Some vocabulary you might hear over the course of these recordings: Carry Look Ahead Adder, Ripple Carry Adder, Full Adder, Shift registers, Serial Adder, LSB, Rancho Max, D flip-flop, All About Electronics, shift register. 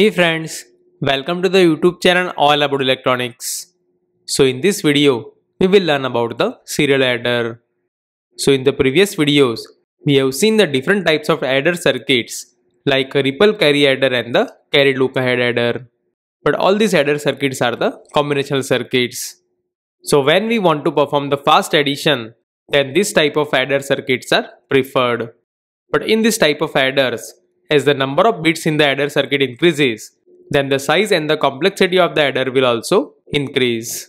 Hey friends, welcome to the YouTube channel All About Electronics. So in this video, we will learn about the serial adder. So in the previous videos, we have seen the different types of adder circuits like a Ripple Carry Adder and the Carry Look Ahead Adder. But all these adder circuits are the combinational circuits. So when we want to perform the fast addition, then this type of adder circuits are preferred. But in this type of adders, as the number of bits in the adder circuit increases, then the size and the complexity of the adder will also increase.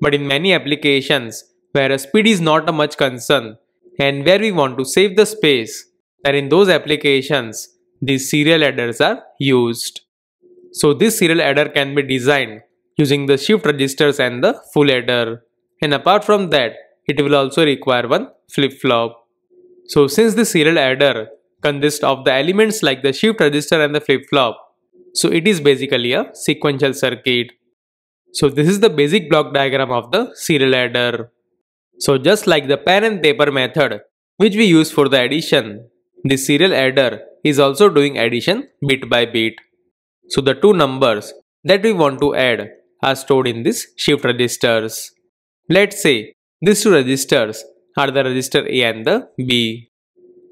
But in many applications, where speed is not a much concern and where we want to save the space, then in those applications, these serial adders are used. So this serial adder can be designed using the shift registers and the full adder. And apart from that, it will also require one flip-flop. So since the serial adder consists of the elements like the shift register and the flip-flop, so it is basically a sequential circuit. So this is the basic block diagram of the serial adder. So just like the pen and paper method which we use for the addition, the serial adder is also doing addition bit by bit. So the two numbers that we want to add are stored in this shift registers. Let's say these two registers are the register A and the B.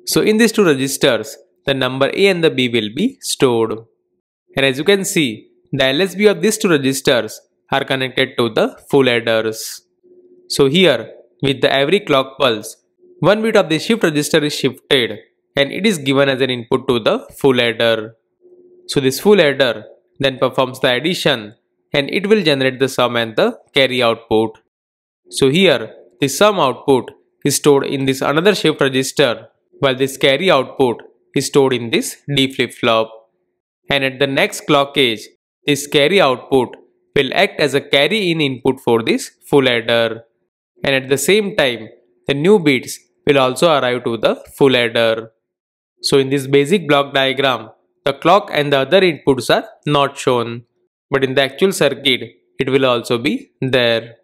So in these two registers, the number A and the B will be stored. And as you can see, the LSB of these two registers are connected to the full adders. So here, with every clock pulse, one bit of the shift register is shifted and it is given as an input to the full adder. So this full adder then performs the addition and it will generate the sum and the carry output. So here, the sum output is stored in this another shift register, while this carry output is stored in this D flip-flop. And at the next clock edge, this carry output will act as a carry-in input for this full adder. And at the same time, the new bits will also arrive to the full adder. So in this basic block diagram, the clock and the other inputs are not shown. But in the actual circuit, it will also be there.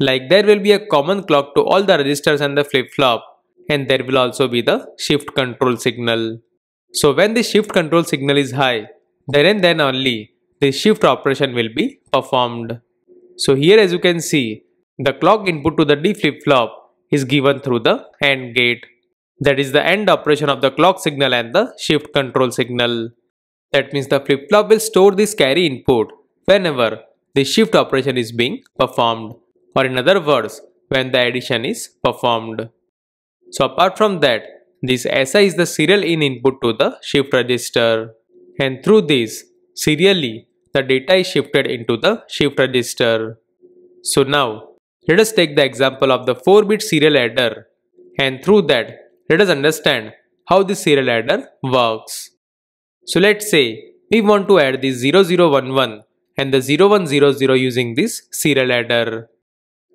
Like there will be a common clock to all the registers and the flip-flop, and there will also be the shift control signal. So when the shift control signal is high, there and then only the shift operation will be performed. So here as you can see, the clock input to the D flip-flop is given through the AND gate. That is the AND operation of the clock signal and the shift control signal. That means the flip-flop will store this carry input whenever the shift operation is being performed, or in other words, when the addition is performed. So apart from that, this SI is the serial in input to the shift register, and through this, serially, the data is shifted into the shift register. So now, let us take the example of the 4-bit serial adder, and through that, let us understand how the serial adder works. So let's say, we want to add the 0011 and the 0100 using this serial adder.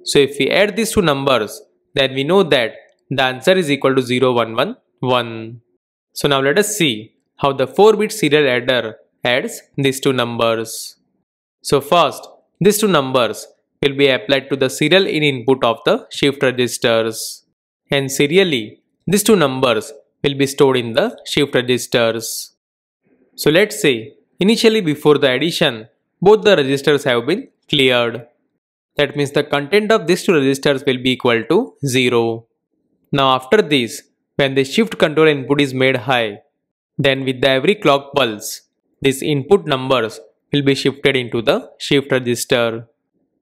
So if we add these two numbers, then we know that the answer is equal to 0111. So now let us see how the 4-bit serial adder adds these two numbers. So first, these two numbers will be applied to the serial in input of the shift registers. And serially, these two numbers will be stored in the shift registers. So let's say, initially before the addition, both the registers have been cleared. That means the content of these two registers will be equal to 0. Now after this, when the shift control input is made high, then with every clock pulse, these input numbers will be shifted into the shift register.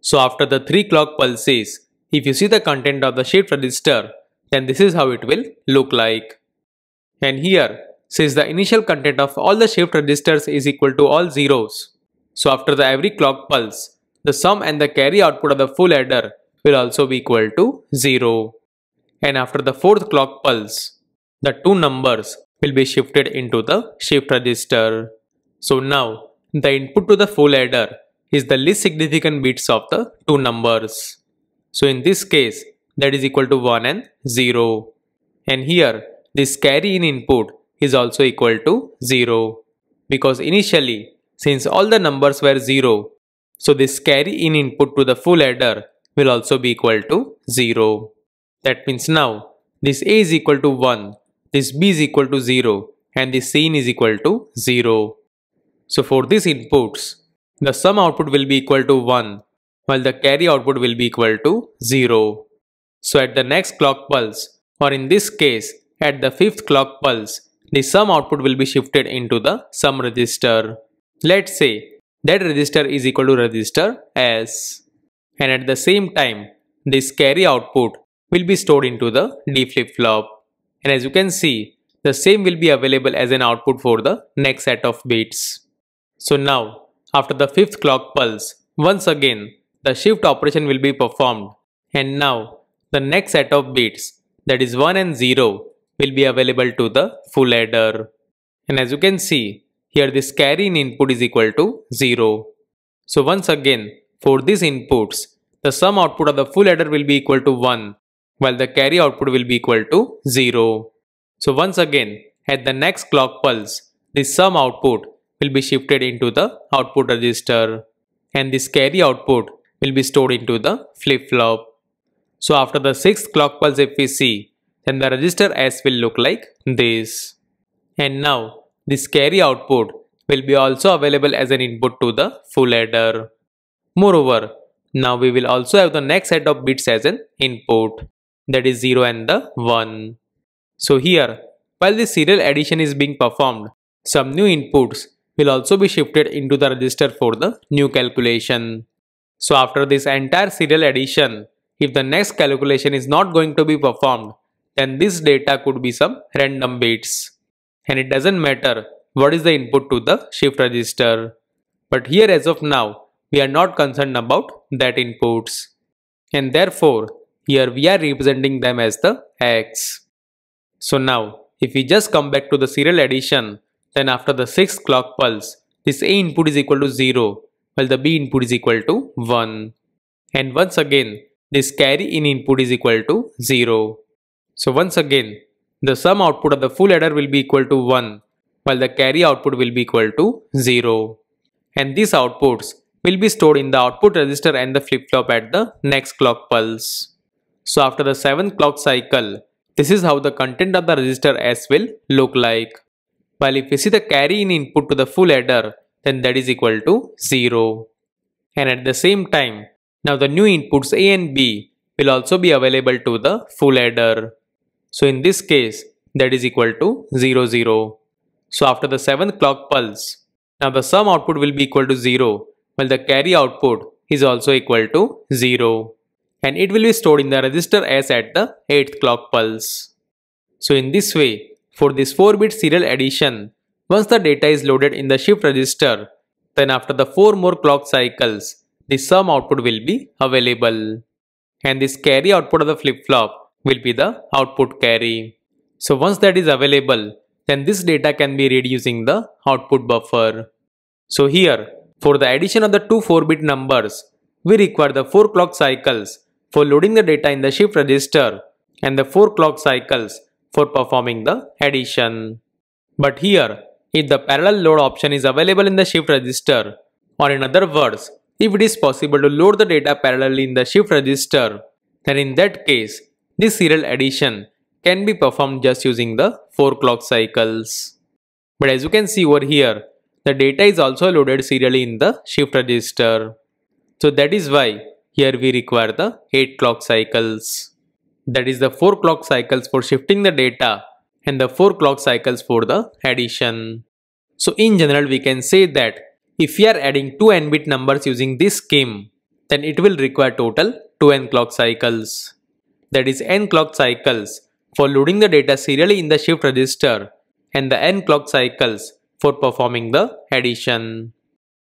So after the 3 clock pulses, if you see the content of the shift register, then this is how it will look like. And here, since the initial content of all the shift registers is equal to all zeros, so after the every clock pulse, the sum and the carry output of the full adder will also be equal to 0. And after the 4th clock pulse, the two numbers will be shifted into the shift register. So now, the input to the full adder is the least significant bits of the two numbers. So in this case, that is equal to 1 and 0. And here, this carry in input is also equal to 0. Because initially, since all the numbers were 0, so this carry in input to the full adder will also be equal to 0. That means now this A is equal to 1, this B is equal to 0 and this C in is equal to 0. So for these inputs, the sum output will be equal to 1, while the carry output will be equal to 0. So at the next clock pulse, or in this case, at the 5th clock pulse, the sum output will be shifted into the sum register. Let's say that register is equal to register S. And at the same time, this carry output will be stored into the D flip-flop. And as you can see, the same will be available as an output for the next set of bits. So now, after the 5th clock pulse, once again, the shift operation will be performed. And now, the next set of bits, that is 1 and 0, will be available to the full adder. And as you can see, here this carry in input is equal to 0. So once again, for these inputs, the sum output of the full adder will be equal to 1, while the carry output will be equal to 0. So once again, at the next clock pulse, this sum output will be shifted into the output register, and this carry output will be stored into the flip-flop. So after the 6th clock pulse, if we see, then the register S will look like this. And now, this carry output will be also available as an input to the full adder. Moreover, now we will also have the next set of bits as an input, that is 0 and the 1. So here, while the serial addition is being performed, some new inputs will also be shifted into the register for the new calculation. So after this entire serial addition, if the next calculation is not going to be performed, then this data could be some random bits. And it doesn't matter what is the input to the shift register. But here as of now, we are not concerned about that inputs. And therefore, here we are representing them as the X. So now, if we just come back to the serial addition, then after the 6th clock pulse, this A input is equal to 0, while the B input is equal to 1. And once again, this carry in input is equal to 0. So once again, the sum output of the full adder will be equal to 1, while the carry output will be equal to 0. And these outputs will be stored in the output register and the flip-flop at the next clock pulse. So after the 7th clock cycle, this is how the content of the register S will look like. While if we see the carry in input to the full adder, then that is equal to 0. And at the same time, now the new inputs A and B will also be available to the full adder. So in this case, that is equal to 0, 0. So after the 7th clock pulse, now the sum output will be equal to 0, while the carry output is also equal to 0. And it will be stored in the register S at the 8th clock pulse. So in this way, for this 4-bit serial addition, once the data is loaded in the shift register, then after the 4 more clock cycles, the sum output will be available. And this carry output of the flip-flop will be the output carry. So once that is available, then this data can be read using the output buffer. So here, for the addition of the two 4-bit numbers, we require the 4 clock cycles for loading the data in the shift register and the 4 clock cycles for performing the addition. But here, if the parallel load option is available in the shift register, or in other words, if it is possible to load the data parallelly in the shift register, then in that case, this serial addition can be performed just using the 4 clock cycles. But as you can see over here, the data is also loaded serially in the shift register. So that is why here we require the 8 clock cycles. That is the 4 clock cycles for shifting the data and the 4 clock cycles for the addition. So in general, we can say that if we are adding 2 n-bit numbers using this scheme, then it will require total 2 n clock cycles. That is n clock cycles for loading the data serially in the shift register and the n clock cycles for performing the addition.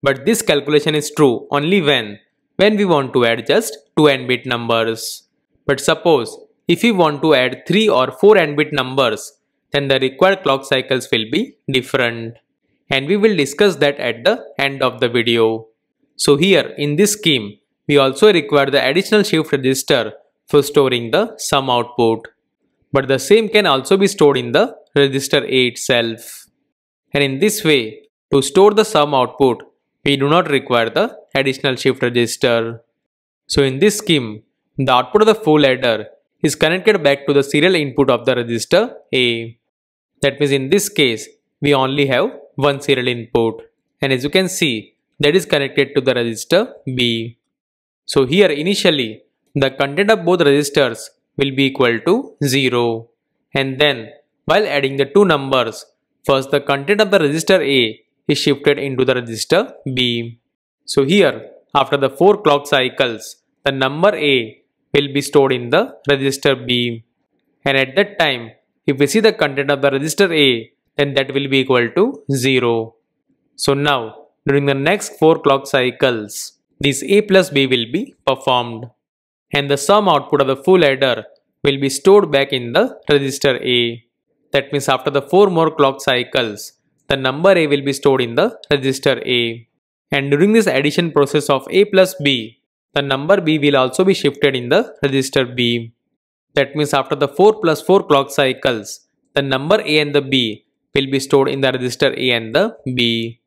But this calculation is true only when we want to add just 2 n-bit numbers. But suppose if we want to add 3 or 4 n-bit numbers, then the required clock cycles will be different. And we will discuss that at the end of the video. So here in this scheme, we also require the additional shift register for storing the sum output. But the same can also be stored in the register A itself. And in this way, to store the sum output, we do not require the additional shift register. So in this scheme, the output of the full adder is connected back to the serial input of the register A. That means in this case, we only have one serial input, and as you can see, that is connected to the register B. So here initially the content of both registers will be equal to 0, and then while adding the two numbers, first the content of the register A is shifted into the register B. So here after the 4 clock cycles, the number A will be stored in the register B, and at that time if we see the content of the register A, then that will be equal to 0. So now during the next 4 clock cycles, this A plus B will be performed, and the sum output of the full adder will be stored back in the register A. That means after the 4 more clock cycles, the number A will be stored in the register A. And during this addition process of A plus B, the number B will also be shifted in the register B. That means after the 4 plus 4 clock cycles, the number A and the B will be stored in the register A and the B.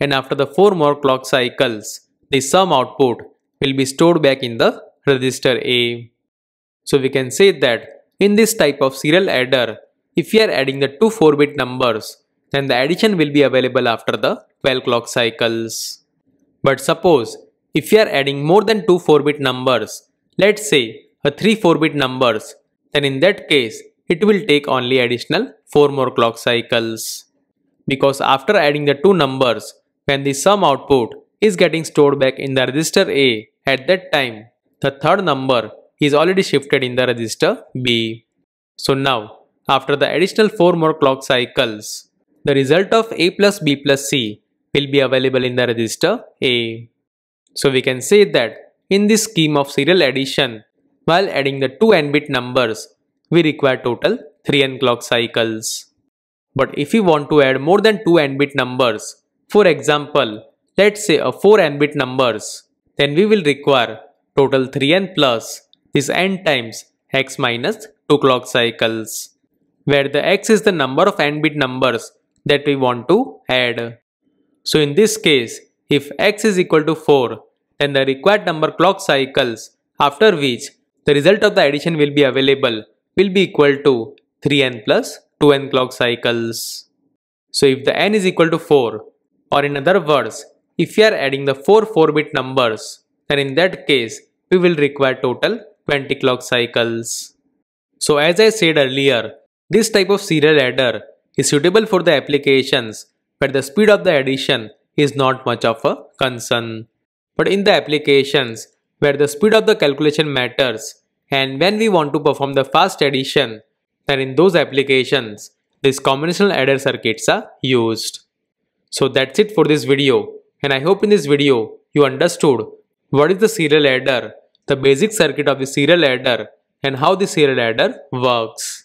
And after the 4 more clock cycles, the sum output will be stored back in the register A. So we can say that in this type of serial adder, if we are adding the two 4-bit numbers, then the addition will be available after the 12 clock cycles. But suppose if we are adding more than two 4-bit numbers, let's say a 3 4-bit numbers, then in that case it will take only additional 4 more clock cycles. Because after adding the two numbers, when the sum output is getting stored back in the register A, at that time the third number is already shifted in the register B. So now after the additional 4 more clock cycles, the result of A plus B plus C will be available in the register A. So we can say that in this scheme of serial addition, while adding the two n-bit numbers, we require total 3n clock cycles. But if we want to add more than two n-bit numbers, for example, let's say a 4 n-bit numbers, then we will require total 3n plus this n times x minus 2 clock cycles, where the x is the number of n-bit numbers that we want to add. So in this case, if x is equal to 4, then the required number clock cycles after which the result of the addition will be available will be equal to 3n plus 2n clock cycles. So if the n is equal to 4, or in other words, if we are adding the 4 4-bit numbers, then in that case we will require total 20 clock cycles. So as I said earlier, this type of serial adder is suitable for the applications where the speed of the addition is not much of a concern. But in the applications where the speed of the calculation matters, and when we want to perform the fast addition, then in those applications, these combinational adder circuits are used. So that's it for this video, and I hope in this video you understood what is the serial adder, the basic circuit of the serial adder, and how the serial adder works.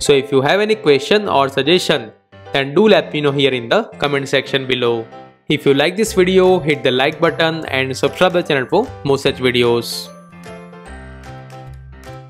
So if you have any question or suggestion, then do let me know here in the comment section below. If you like this video, hit the like button and subscribe the channel for more such videos.